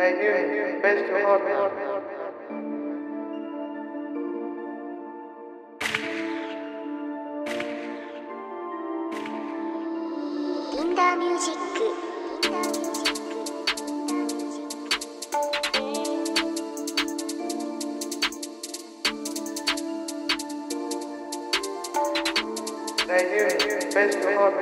Nigeria, best to hold me. Nigeria, best to hold me.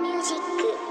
Music.